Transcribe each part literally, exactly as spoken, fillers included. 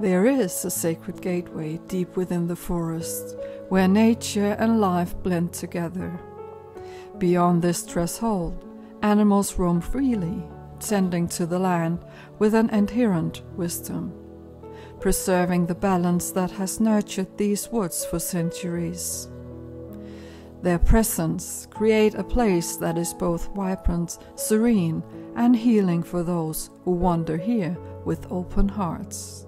There is a sacred gateway deep within the forest, where nature and life blend together. Beyond this threshold, animals roam freely, tending to the land with an inherent wisdom, preserving the balance that has nurtured these woods for centuries. Their presence creates a place that is both vibrant, serene, and healing for those who wander here with open hearts.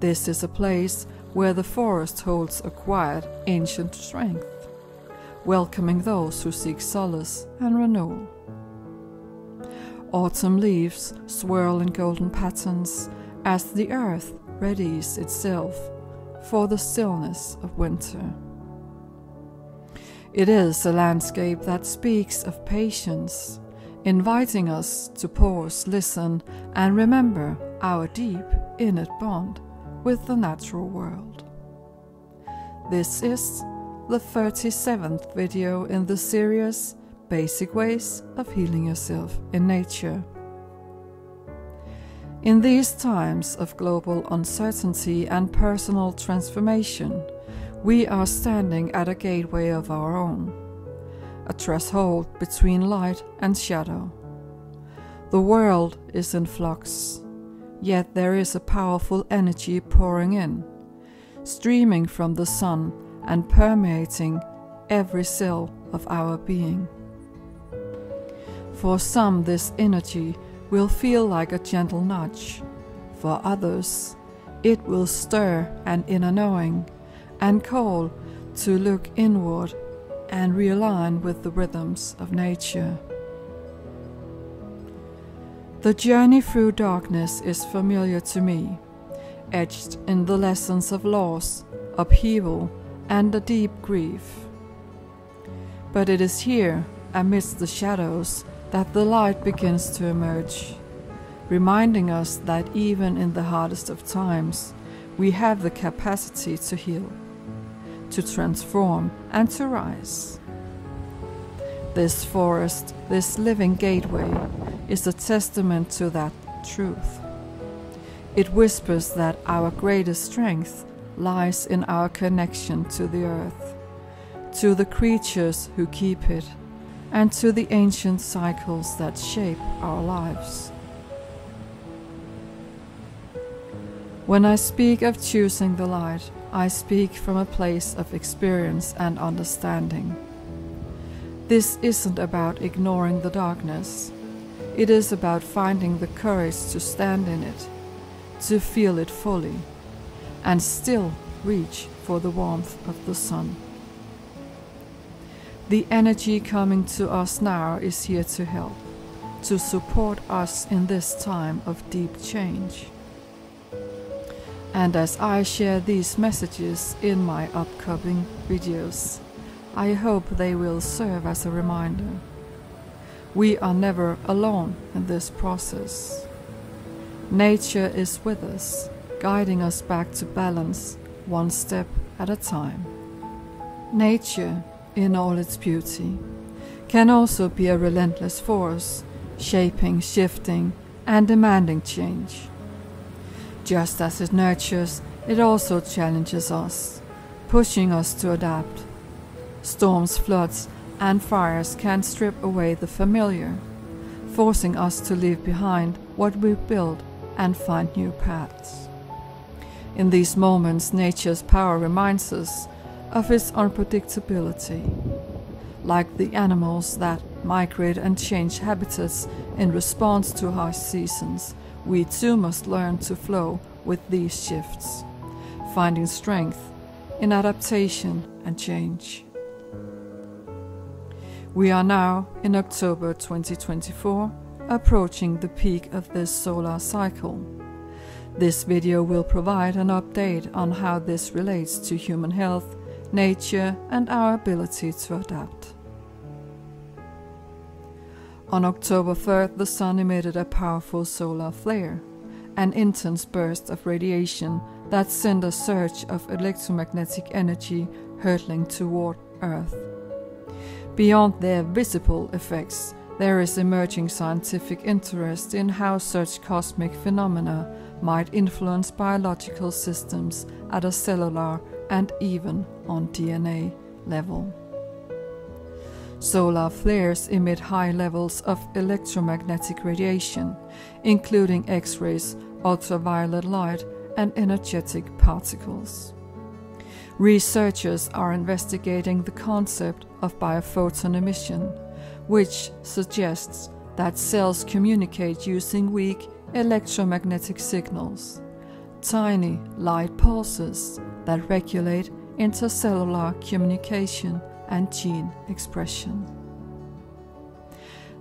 This is a place where the forest holds a quiet, ancient strength, welcoming those who seek solace and renewal. Autumn leaves swirl in golden patterns as the earth readies itself for the stillness of winter. It is a landscape that speaks of patience, inviting us to pause, listen, and remember our deep, innate bond with the natural world. This is the thirty-seventh video in the series Basic Ways of Healing Yourself in Nature. In these times of global uncertainty and personal transformation, we are standing at a gateway of our own, a threshold between light and shadow. The world is in flux. Yet there is a powerful energy pouring in, streaming from the sun and permeating every cell of our being. For some, this energy will feel like a gentle nudge. For others, it will stir an inner knowing and call to look inward and realign with the rhythms of nature. The journey through darkness is familiar to me, etched in the lessons of loss, upheaval, and the deep grief. But it is here, amidst the shadows, that the light begins to emerge, reminding us that even in the hardest of times, we have the capacity to heal, to transform, and to rise. This forest, this living gateway, is a testament to that truth. It whispers that our greatest strength lies in our connection to the earth, to the creatures who keep it, and to the ancient cycles that shape our lives. When I speak of choosing the light, I speak from a place of experience and understanding. This isn't about ignoring the darkness. It is about finding the courage to stand in it, to feel it fully, and still reach for the warmth of the sun. The energy coming to us now is here to help, to support us in this time of deep change. And as I share these messages in my upcoming videos, I hope they will serve as a reminder. We are never alone in this process. Nature is with us, guiding us back to balance, one step at a time. Nature, in all its beauty, can also be a relentless force, shaping, shifting, and demanding change. Just as it nurtures, it also challenges us, pushing us to adapt. Storms, floods, and fires can strip away the familiar, forcing us to leave behind what we build and find new paths. In these moments, nature's power reminds us of its unpredictability. Like the animals that migrate and change habitats in response to harsh seasons, we too must learn to flow with these shifts, finding strength in adaptation and change. We are now in October twenty twenty-four, approaching the peak of this solar cycle. This video will provide an update on how this relates to human health, nature, and our ability to adapt. On October third, the sun emitted a powerful solar flare, an intense burst of radiation that sent a surge of electromagnetic energy hurtling toward Earth. Beyond their visible effects, There is emerging scientific interest in how such cosmic phenomena might influence biological systems at a cellular and even on D N A level. Solar flares emit high levels of electromagnetic radiation, including X-rays, ultraviolet light, and energetic particles. Researchers are investigating the concept of biophoton emission, which suggests that cells communicate using weak electromagnetic signals, tiny light pulses that regulate intercellular communication and gene expression.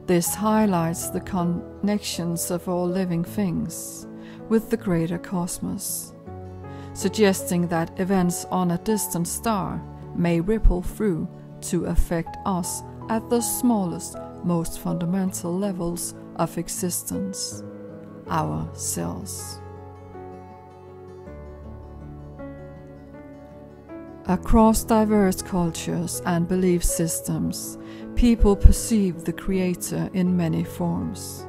This highlights the connections of all living things with the greater cosmos, suggesting that events on a distant star may ripple through to affect us at the smallest, most fundamental levels of existence, our cells. Across diverse cultures and belief systems, people perceive the Creator in many forms,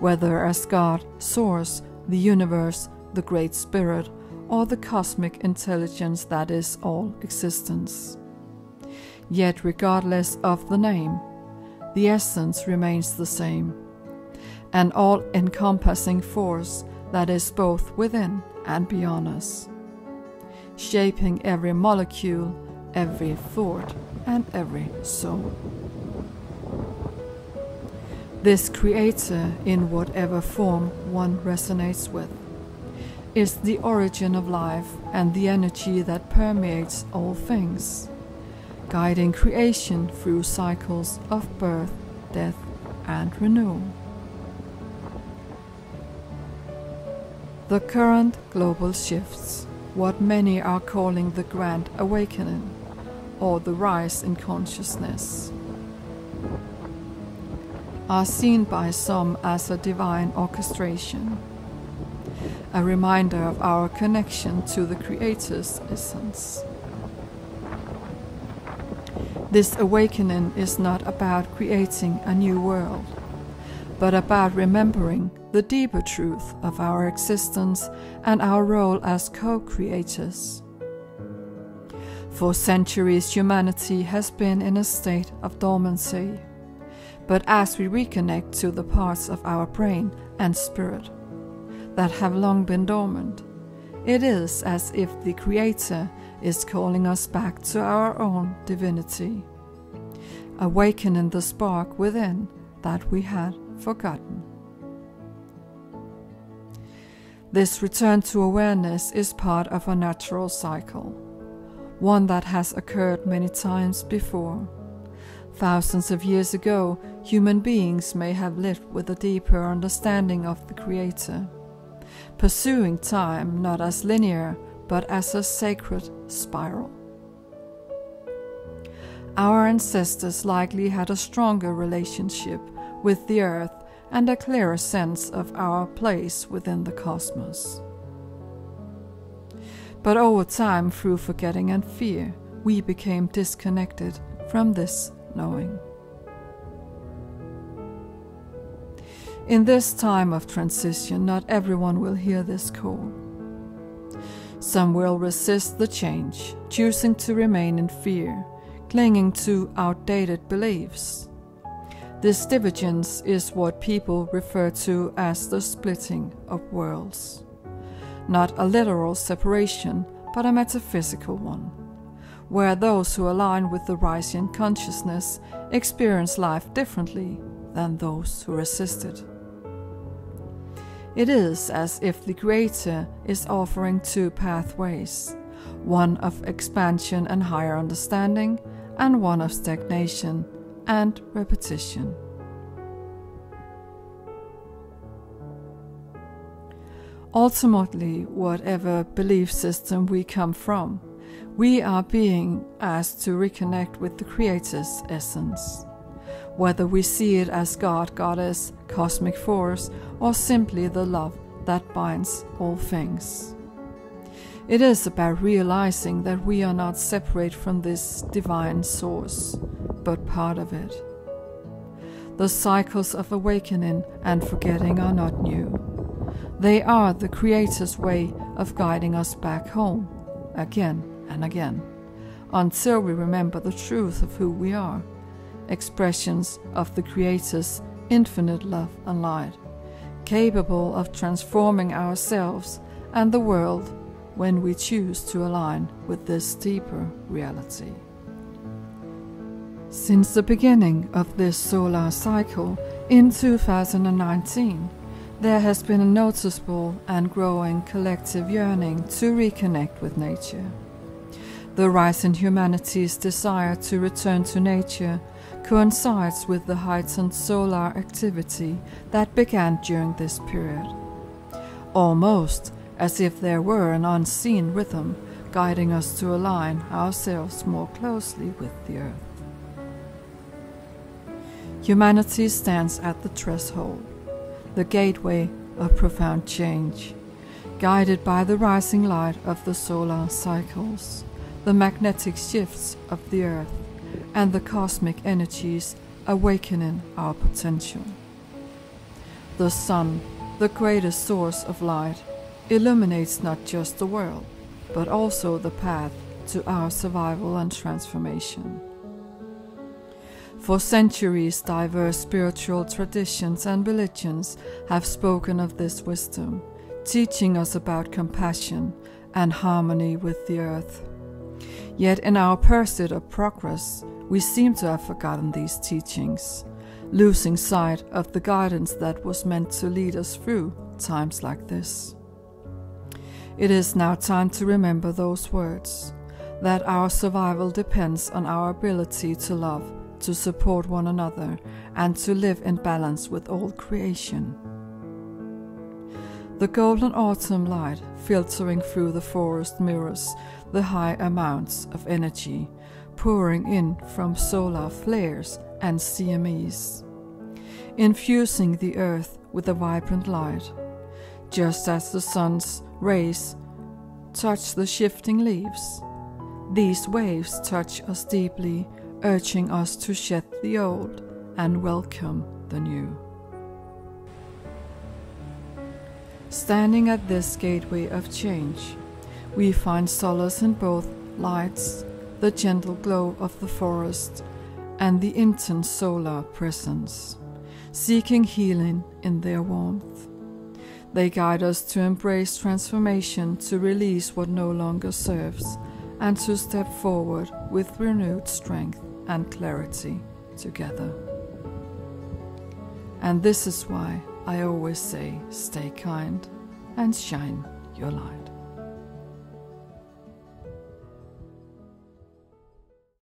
whether as God, Source, the Universe, the Great Spirit, or the cosmic intelligence that is all existence. Yet regardless of the name, the essence remains the same, an all-encompassing force that is both within and beyond us, shaping every molecule, every thought, and every soul. This Creator, in whatever form one resonates with, is the origin of life and the energy that permeates all things, guiding creation through cycles of birth, death, and renewal. The current global shifts, what many are calling the Grand Awakening, or the rise in consciousness, are seen by some as a divine orchestration, a reminder of our connection to the Creator's essence. This awakening is not about creating a new world, but about remembering the deeper truth of our existence and our role as co-creators. For centuries, humanity has been in a state of dormancy, but as we reconnect to the parts of our brain and spirit that have long been dormant, it is as if the Creator is calling us back to our own divinity, awakening the spark within that we had forgotten. This return to awareness is part of a natural cycle, one that has occurred many times before. Thousands of years ago, human beings may have lived with a deeper understanding of the Creator, pursuing time not as linear but as a sacred spiral. Our ancestors likely had a stronger relationship with the earth and a clearer sense of our place within the cosmos. But over time, through forgetting and fear, we became disconnected from this knowing. In this time of transition, not everyone will hear this call. Some will resist the change, choosing to remain in fear, clinging to outdated beliefs. This divergence is what people refer to as the splitting of worlds. Not a literal separation, but a metaphysical one, where those who align with the rise in consciousness experience life differently than those who resist it. It is as if the Creator is offering two pathways, one of expansion and higher understanding, and one of stagnation and repetition. Ultimately, whatever belief system we come from, we are being asked to reconnect with the Creator's essence, whether we see it as God, Goddess, cosmic force, or simply the love that binds all things. It is about realizing that we are not separate from this divine source, but part of it. The cycles of awakening and forgetting are not new. They are the Creator's way of guiding us back home, again and again, until we remember the truth of who we are, expressions of the Creator's infinite love and light, capable of transforming ourselves and the world when we choose to align with this deeper reality. Since the beginning of this solar cycle in two thousand nineteen, there has been a noticeable and growing collective yearning to reconnect with nature. The rise in humanity's desire to return to nature coincides with the heightened solar activity that began during this period. Almost as if there were an unseen rhythm guiding us to align ourselves more closely with the earth. Humanity stands at the threshold, the gateway of profound change, guided by the rising light of the solar cycles, the magnetic shifts of the earth, and the cosmic energies awakening our potential. The sun, the greatest source of light, illuminates not just the world, but also the path to our survival and transformation. For centuries, diverse spiritual traditions and religions have spoken of this wisdom, teaching us about compassion and harmony with the earth. Yet in our pursuit of progress, we seem to have forgotten these teachings, losing sight of the guidance that was meant to lead us through times like this. It is now time to remember those words, that our survival depends on our ability to love, to support one another, and to live in balance with all creation. The golden autumn light filtering through the forest mirrors the high amounts of energy pouring in from solar flares and C M Es, infusing the earth with a vibrant light. Just as the sun's rays touch the shifting leaves, these waves touch us deeply, urging us to shed the old and welcome the new. Standing at this gateway of change, we find solace in both lights, the gentle glow of the forest, and the intense solar presence, seeking healing in their warmth. They guide us to embrace transformation, to release what no longer serves, and to step forward with renewed strength and clarity together. And this is why I always say, stay kind and shine your light.